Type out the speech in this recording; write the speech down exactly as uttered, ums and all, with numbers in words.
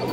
You